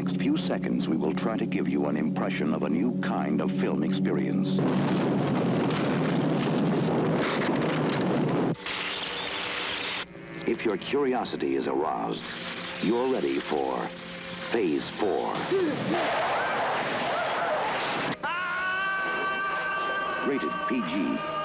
next few seconds, we will try to give you an impression of a new kind of film experience. If your curiosity is aroused, you're ready for Phase IV. Rated PG.